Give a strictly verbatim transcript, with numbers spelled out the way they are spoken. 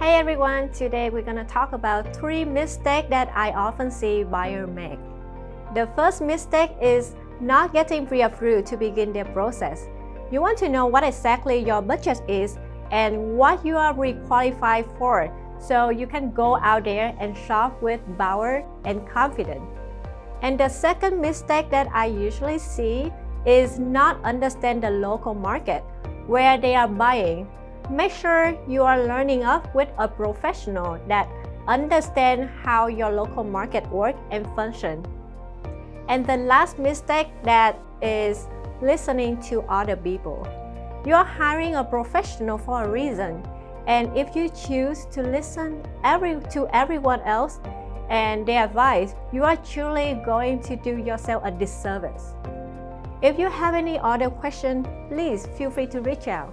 Hey everyone, today we're gonna talk about three mistakes that I often see buyers make. The first mistake is not getting pre-approved to begin their process. You want to know what exactly your budget is and what you are re-qualified for, so you can go out there and shop with power and confidence. And the second mistake that I usually see is not understand the local market, where they are buying. Make sure you are learning up with a professional that understands how your local market works and functions. And the last mistake that is listening to other people. You are hiring a professional for a reason, and if you choose to listen every, to everyone else and their advice, you are truly going to do yourself a disservice. If you have any other questions, please feel free to reach out.